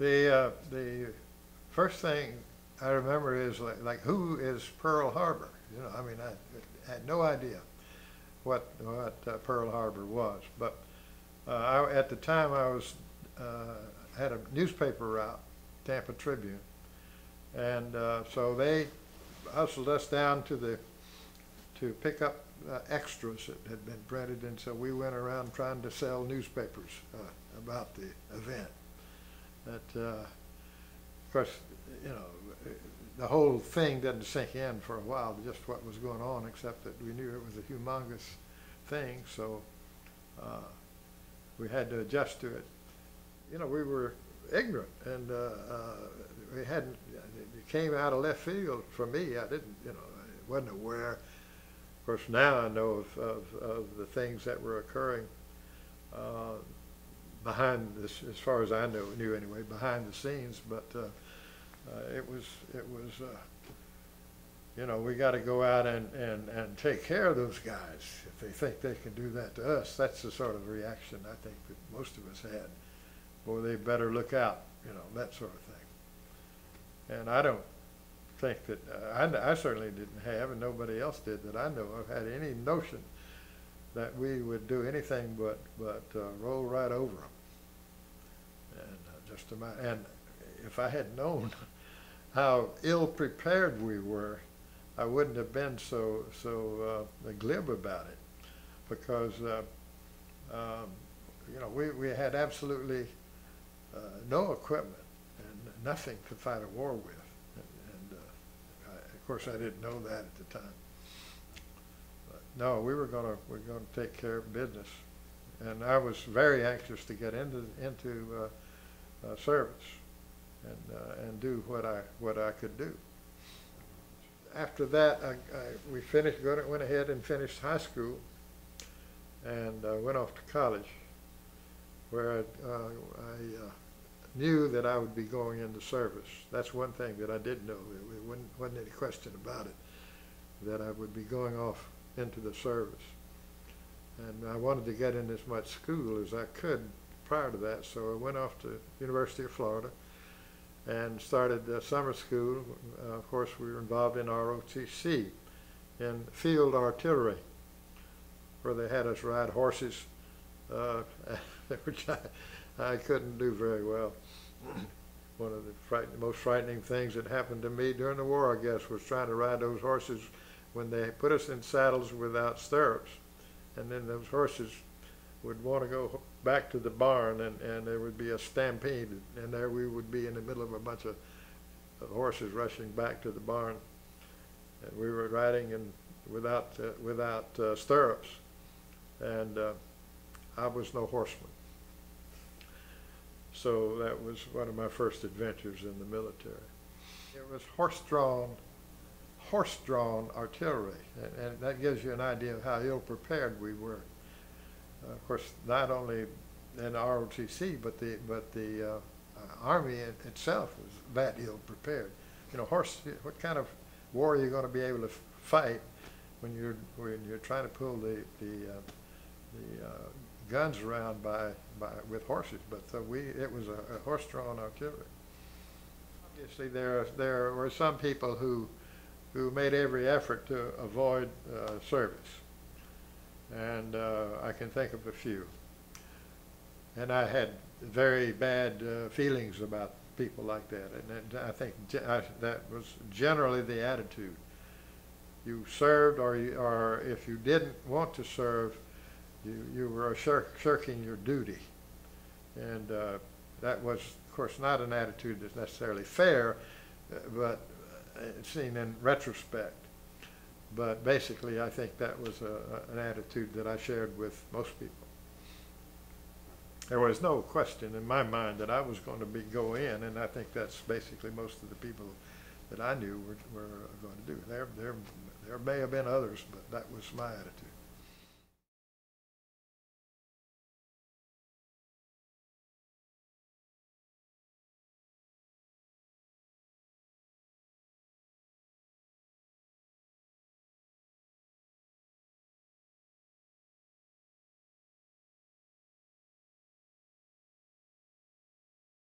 The first thing I remember is like who is Pearl Harbor? You know, I mean, I had no idea what Pearl Harbor was. But at the time, I was had a newspaper out, Tampa Tribune, and so they hustled us down to pick up extras that had been printed, and so we went around trying to sell newspapers about the event. That, of course, you know, the whole thing didn't sink in for a while, just what was going on, except that we knew it was a humongous thing, so we had to adjust to it. You know, we were ignorant, and we hadn't, it came out of left field for me. I didn't, you know, I wasn't aware. Of course, now I know of the things that were occurring behind this, as far as I knew anyway, behind the scenes, but it was you know, we got to go out and take care of those guys. If they think they can do that to us, that's the sort of reaction I think that most of us had. Boy, they better look out, you know, that sort of thing. And I don't think that, I certainly didn't have, and nobody else did that I know of, had any notion that we would do anything but roll right over them. And just about, and if I had known how ill-prepared we were, I wouldn't have been so glib about it, because you know, we had absolutely no equipment and nothing to fight a war with, and of course I didn't know that at the time. No, we were going to take care of business, and I was very anxious to get into service and do what I could do. After that, we finished. Went ahead and finished high school, and went off to college, where I knew that I would be going into service. That's one thing that I did know. There wasn't any question about it that I would be going off into the service, and I wanted to get in as much school as I could prior to that, so I went off to University of Florida and started summer school. Of course, we were involved in ROTC, in field artillery, where they had us ride horses, which I couldn't do very well. One of the most frightening things that happened to me during the war, I guess, was trying to ride those horses when they put us in saddles without stirrups, and then those horses would want to go back to the barn, and there would be a stampede, and there we would be in the middle of a bunch of horses rushing back to the barn, and we were riding in without stirrups, and I was no horseman. So that was one of my first adventures in the military. It was horse-drawn artillery, and that gives you an idea of how ill-prepared we were. Of course, not only in ROTC, but the Army itself was that ill-prepared. You know, what kind of war are you going to be able to fight when you're trying to pull the guns around with horses? But so it was a horse-drawn artillery. Obviously, there were some people who made every effort to avoid service. And I can think of a few. And I had very bad feelings about people like that. And I think that was generally the attitude. You served, or if you didn't want to serve, you were shirking your duty. And that was, of course, not an attitude that's necessarily fair, but seen in retrospect. But basically, I think that was an attitude that I shared with most people. There was no question in my mind that I was going to go in, and I think that's basically most of the people that I knew were going to do. There may have been others, but that was my attitude.